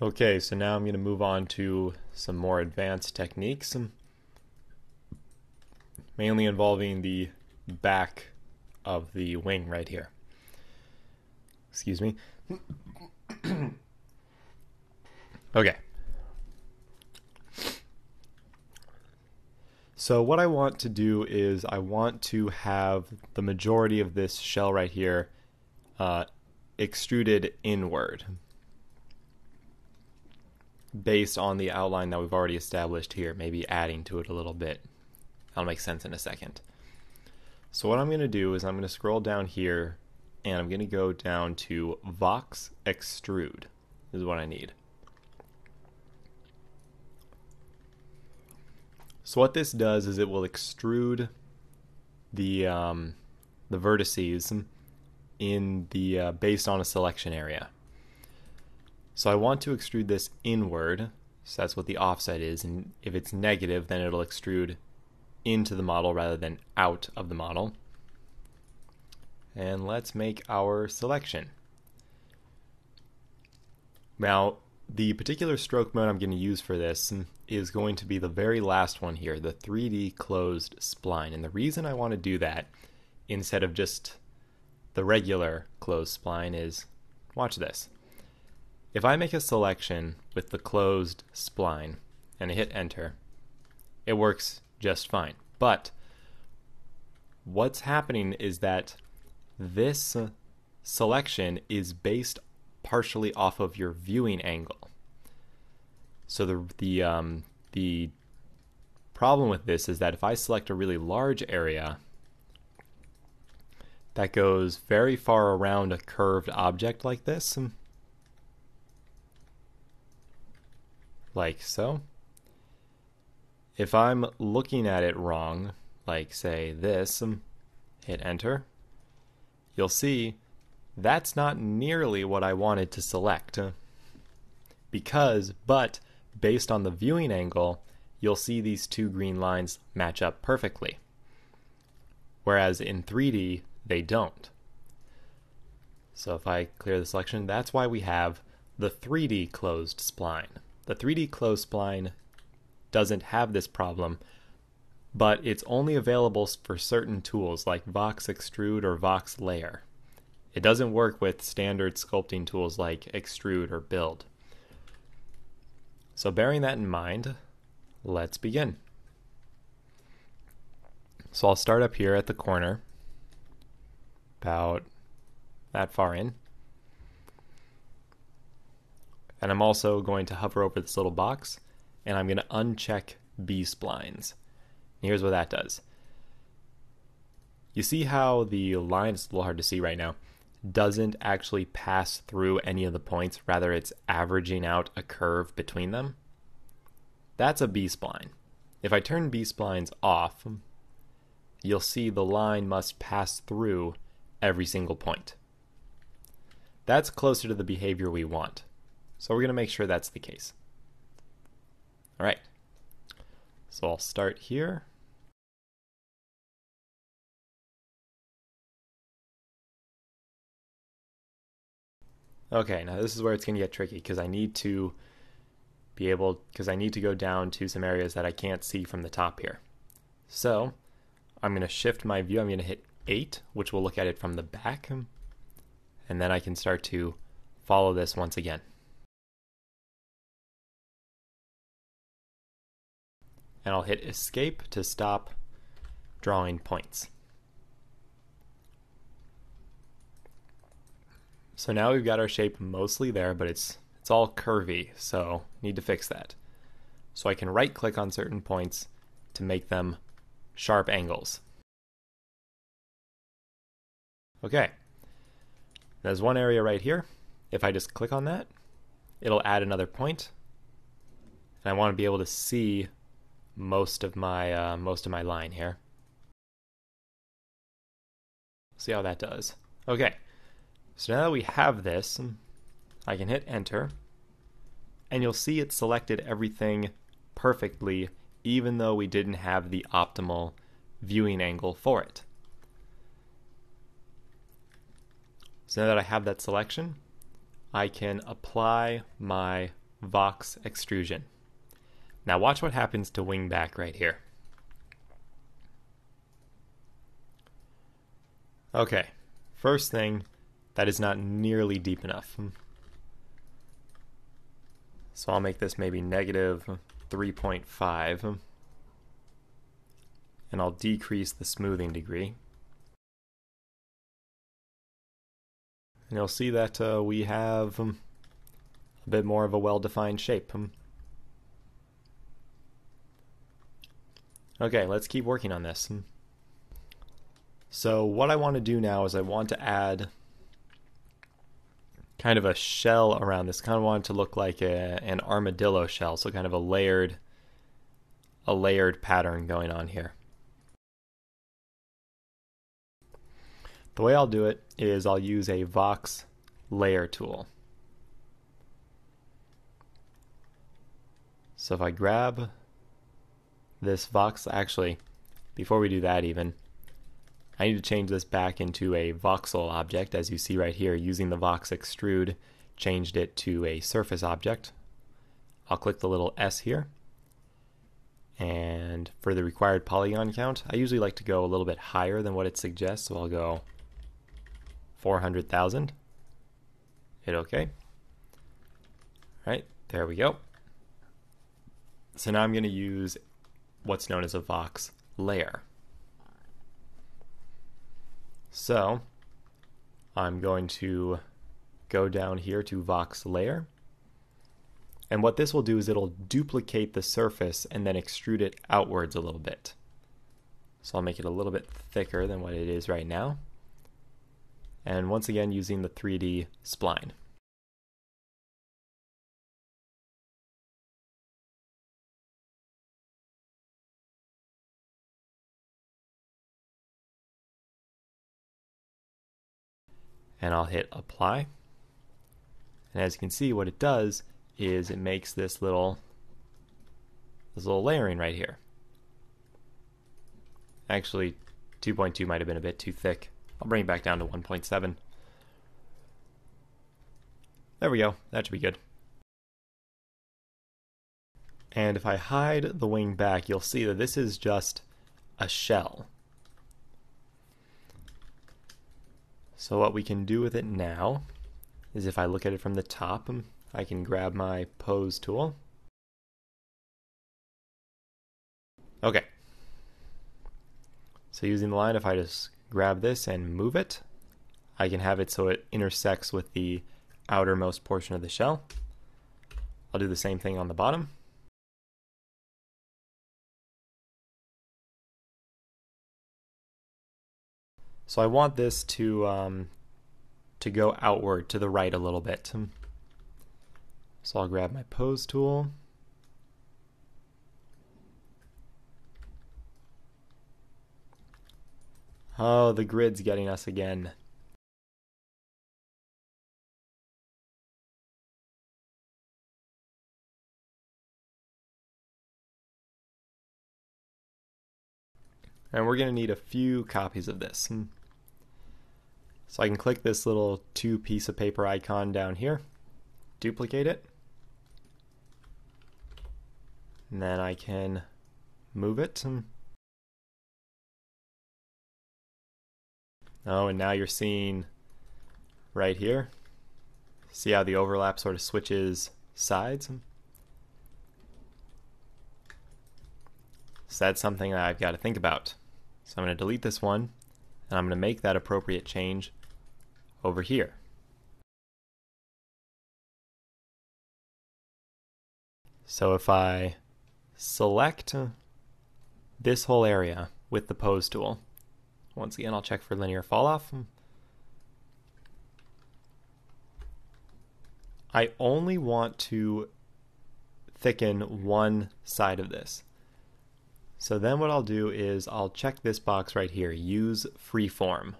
Okay, so now I'm going to move on to some more advanced techniques, mainly involving the back of the wing right here. Excuse me. Okay. So what I want to do is I want to have the majority of this shell right here extruded inward based on the outline that we've already established here, maybe adding to it a little bit. That'll make sense in a second. So what I'm going to do is I'm going to scroll down here and I'm going to go down to Vox Extrude. This is what I need. So what this does is it will extrude the vertices in the based on a selection area. So I want to extrude this inward, so that's what the offset is, and if it's negative then it'll extrude into the model rather than out of the model. And let's make our selection. Now the particular stroke mode I'm going to use for this is going to be the very last one here, the 3D closed spline. And the reason I want to do that instead of just the regular closed spline is, watch this. If I make a selection with the closed spline and I hit enter, it works just fine. But what's happening is that this selection is based partially off of your viewing angle. So the problem with this is that if I select a really large area that goes very far around a curved object like this, like so, if I'm looking at it wrong, like say this, hit enter, you'll see that's not nearly what I wanted to select but based on the viewing angle, you'll see these two green lines match up perfectly. Whereas in 3D, they don't. So if I clear the selection, that's why we have the 3D closed spline. The 3D closed spline doesn't have this problem, but it's only available for certain tools like Vox Extrude or Vox Layer. It doesn't work with standard sculpting tools like Extrude or Build. So bearing that in mind, let's begin. So I'll start up here at the corner, about that far in. And I'm also going to hover over this little box, and I'm going to uncheck B-splines. Here's what that does. You see how the line, it's a little hard to see right now, doesn't actually pass through any of the points, rather it's averaging out a curve between them. That's a B-spline. If I turn B-splines off, you'll see the line must pass through every single point. That's closer to the behavior we want. So we're going to make sure that's the case. Alright, so I'll start here. Okay, now this is where it's going to get tricky because I need to be able, go down to some areas that I can't see from the top here. So I'm going to shift my view. I'm going to hit 8, which will look at it from the back, and then I can start to follow this once again. And I'll hit escape to stop drawing points. So now we've got our shape mostly there, but it's all curvy, so need to fix that. So I can right click on certain points to make them sharp angles. Okay, there's one area right here. If I just click on that, it'll add another point. And I want to be able to see most of my line here. See how that does. Okay. So now that we have this, I can hit enter, and you'll see it selected everything perfectly, even though we didn't have the optimal viewing angle for it. So now that I have that selection, I can apply my Vox extrusion. Now watch what happens to wing back right here. Okay, first thing, that is not nearly deep enough. So I'll make this maybe -3.5. And I'll decrease the smoothing degree. And you'll see that we have a bit more of a well-defined shape. Okay, let's keep working on this. So what I want to do now is I want to add kind of a shell around this. Kind of want it to look like an armadillo shell, so kind of a layered pattern going on here. The way I'll do it is I'll use a Vox Layer tool. So if I grab this Vox, actually, before we do that even, I need to change this back into a voxel object. As you see right here, using the Vox Extrude, changed it to a surface object. I'll click the little S here. And for the required polygon count, I usually like to go a little bit higher than what it suggests, so I'll go 400,000. Hit OK. All right, there we go. So now I'm going to use what's known as a Vox Layer. So I'm going to go down here to Vox Layer. And what this will do is it'll duplicate the surface and then extrude it outwards a little bit. So I'll make it a little bit thicker than what it is right now. And once again, using the 3D spline. And I'll hit apply. And as you can see, what it does is it makes this little layering right here. Actually, 2.2 might have been a bit too thick. I'll bring it back down to 1.7. There we go. That should be good. And if I hide the wing back, you'll see that this is just a shell. So what we can do with it now is, if I look at it from the top, I can grab my pose tool. Okay. So using the line, if I just grab this and move it, I can have it so it intersects with the outermost portion of the shell. I'll do the same thing on the bottom. So I want this to go outward to the right a little bit. So I'll grab my pose tool. Oh, the grid's getting us again. And we're going to need a few copies of this. So I can click this little two piece of paper icon down here, duplicate it, and then I can move it. Oh, and now you're seeing right here, see how the overlap sort of switches sides? So that's something that I've got to think about. So I'm going to delete this one, and I'm going to make that appropriate change over here. So if I select this whole area with the pose tool, once again I'll check for linear falloff. I only want to thicken one side of this. So then what I'll do is I'll check this box right here, use freeform.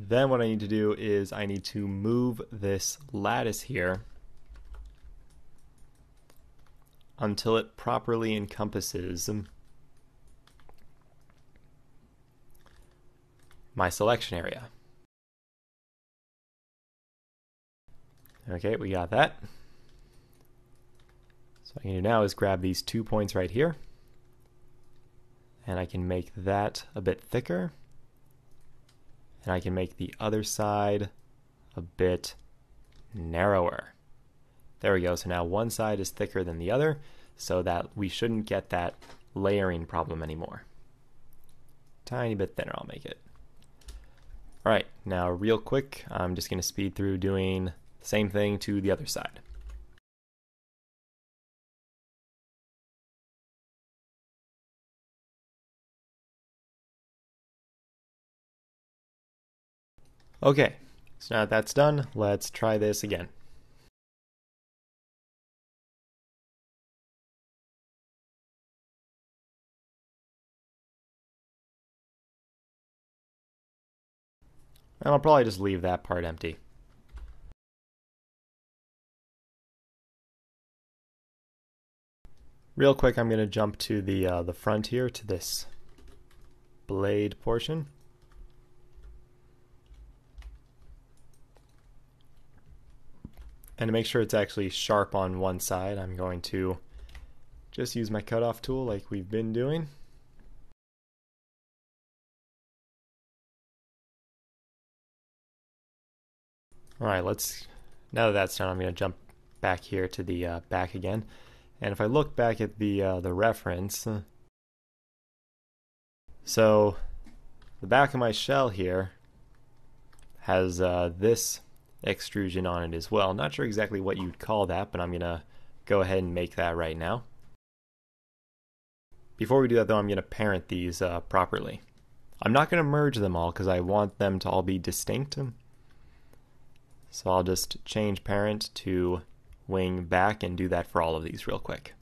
Then what I need to do is I need to move this lattice here until it properly encompasses my selection area. Okay, we got that. So what I can do now is grab these 2 points right here, and I can make that a bit thicker, and I can make the other side a bit narrower. There we go. So now one side is thicker than the other, so that we shouldn't get that layering problem anymore. Tiny bit thinner, I'll make it. All right, now real quick, I'm just going to speed through doing the same thing to the other side. Okay, so now that that's done, let's try this again. And I'll probably just leave that part empty. Real quick, I'm going to jump to the front here, to this blade portion. And to make sure it's actually sharp on one side, I'm going to just use my cutoff tool like we've been doing. Alright, now that that's done, I'm going to jump back here to the back again. And if I look back at the reference, so the back of my shell here has this extrusion on it as well. Not sure exactly what you'd call that, but I'm going to go ahead and make that right now. Before we do that though, I'm going to parent these properly. I'm not going to merge them all because I want them to all be distinct. So I'll just change parent to wing back and do that for all of these real quick.